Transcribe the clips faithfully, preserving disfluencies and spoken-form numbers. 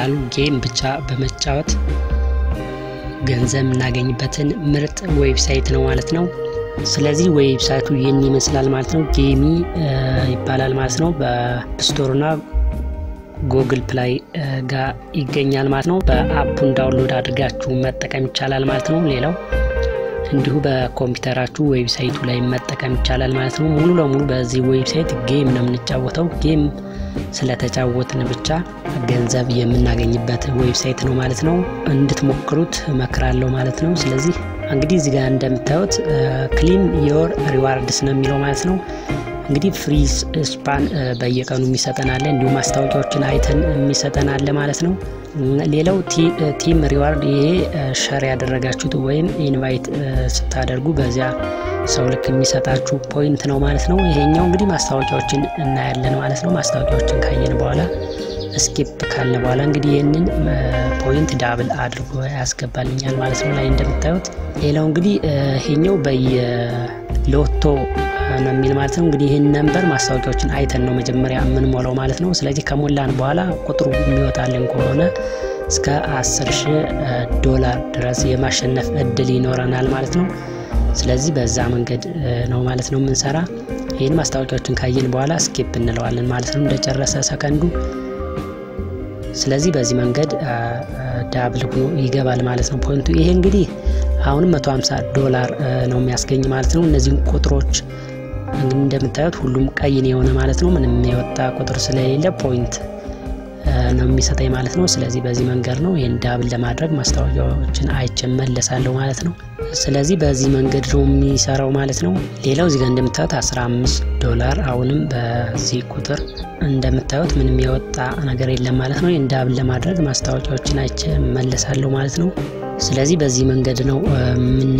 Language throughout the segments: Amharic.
ይመጣሉ ጌም ብቻ በመጫወት ገንዘብ እናገኝበትን ምርጥ ዌብሳይት ነው ማለት ነው ስለዚህ ዌብሳይቱ የኔ ይመስላል ማለት ነው ጌሚ ይባላል ማለት ነው በስቶርና Google Play ጋር ይገኛል ማለት ነው በአፑን ዳውንሎድ አድርጋችሁ መጠቀም ይቻላል ማለት ነው ሌላው እንዲሁ በኮምፒውተራችሁ ዌብሳይቱ ላይ መጠቀም ይቻላል ማለት ነው ሙሉ ለሙሉ በዚህ ዌብሳይት ጌም ነው የምንጫወተው ጌም ስለተጫወትን ብቻ ገንዘብ የምናገኝበት ዌብሳይት ነው ማለት ነው እንድትሞክሩት መከራለሁ ማለት ነው ስለዚህ እንግዲህ እዚህ ጋር እንደምታዩት ክሊም ዮር ሪዋርድስ ነው የሚለው ማለት ነው እንግዲህ ፍሪ ስፓን በየቀኑ የሚሰጠናል እንዲሁ ማስተዋወቂያዎችን አይተን የሚሰጠናል ማለት ነው ሌላው ቲም ሪዋርድ ይሄ ሼር ያደረጋችሁት ወይም ኢንቫይት ስታደርጉ በዚያ ሰው ልክ የሚሰጣችሁ ፖይንት ነው ማለት ነው ይሄኛው እንግዲህ ማስተዋወቂያዎችን እናያለን ማለት ነው ማስተዋወቂያዎችን ካየን በኋላ ስኪፕ ካልን በኋላ እንግዲህ ይሄንን ፖይንት ዳብል አድርጎ ያስገባልኛል ማለት ነው ላይ እንደምታዩት ሌላው እንግዲህ ይሄኛው በየሎቶ እና ሚል ማለት ነው እንግዲህ ይሄን ነምበር ማስተዋወቂያዎችን አይተን ነው መጀመሪያ ምን ሞላው ማለት ነው ስለዚህ ከሞላን በኋላ ቁጥሩ የሚወጣልን ከሆነ እስከ አስር ሺህ ዶላር ድረስ የማሸነፍ እድል ይኖርናል ማለት ነው ስለዚህ በዛ መንገድ ነው ማለት ነው ምንሰራ ይሄን ማስተዋወቂያዎችን ካየን በኋላ ስኪፕ እንለዋለን ማለት ነው እንደጨረሰ ሰከንዱ ስለዚህ በዚህ መንገድ ዳብል ሆኖ ይገባል ማለት ነው ፖይንቱ ይሄ እንግዲህ አሁን መቶ ሀምሳ ዶላር ነው የሚያስገኝ ማለት ነው እነዚህ ቁጥሮች እንደምታዩት ሁሉም ቀይ ነው የሆነ ማለት ነው ምንም የወጣ ቁጥር ስለሌለ ፖይንት ነው የሚሰጠኝ ማለት ነው ስለዚህ በዚህ መንገድ ነው ይሄን ዳብል ለማድረግ ማስተዋወቂያዎችን አይጨመለሳለሁ ማለት ነው ስለዚህ በዚህ መንገድ ነው የሚሰራው ማለት ነው ሌላው እዚህ ጋር እንደምታዩት አስራ አምስት ዶላር አሁንም በዚህ ቁጥር እንደምታዩት ምንም የወጣ ነገር የለም ማለት ነው ይሄን ዳብል ለማድረግ ማስተዋወቂያዎችን አይጨመለሳለሁ ማለት ነው ስለዚህ በዚህ መንገድ ነው ምን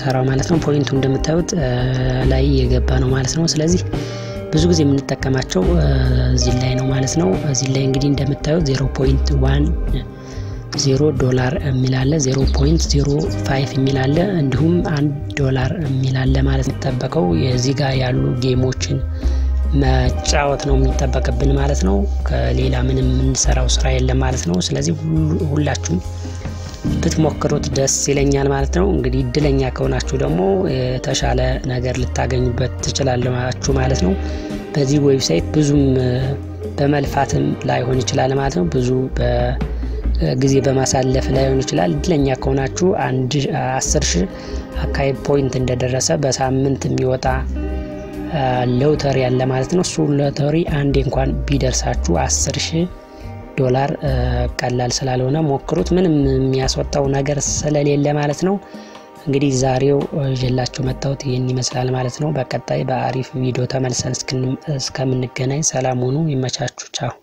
ሰራው ማለት ነው ፖይንቱ እንደምታዩት ላይ የገባ ነው ማለት ነው ስለዚህ ብዙ ጊዜ ምን ተጠቀማቸው እዚህ ላይ ነው ማለት ነው እዚህ ላይ እንግዲህ እንደምታዩት ዜሮ ነጥብ ዜሮ ዶላር የሚላለ ዜሮ ነጥብ ዜሮ አምስት የሚላለ እንዲሁም አንድ ዶላር የሚላለ ማለት ተጠበቀው የዚህ ጋር ያሉ ጌሞችን መጫወት ነው የሚጠበቅብን ማለት ነው ከሌላ ምንም እንሰራው ስራ የለም ማለት ነው ስለዚህ ሁላችሁም ብትሞክሩት ደስ ይለኛል ማለት ነው እንግዲህ እድለኛ ከሆናችሁ ደግሞ ተሻለ ነገር ልታገኙበት ትችላላችሁ ማለት ነው በዚህ ዌብሳይት ብዙም በመልፋትም ላይሆን ይችላል ማለት ነው ብዙ በጊዜ በማሳለፍ ላይሆን ይችላል እድለኛ ከሆናችሁ አስር ሺህ አካይ ፖይንት እንደደረሰ በሳምንት የሚወጣ ሎተሪ ያለ ማለት ነው ሱ ሎተሪ አንዴ እንኳን ቢደርሳችሁ አስር ሺህ ዶላር ቀላል ስላልሆነ ሞክሩት ምንም የሚያስወጣው ነገር ስለሌለ ማለት ነው እንግዲህ ዛሬው ይዤላችሁ መጣሁት ይሄን ይመስላል ማለት ነው በቀጣይ በአሪፍ ቪዲዮ ተመልሰን እስከምንገናኝ ሰላም ሁኑ ይመቻችሁ ቻው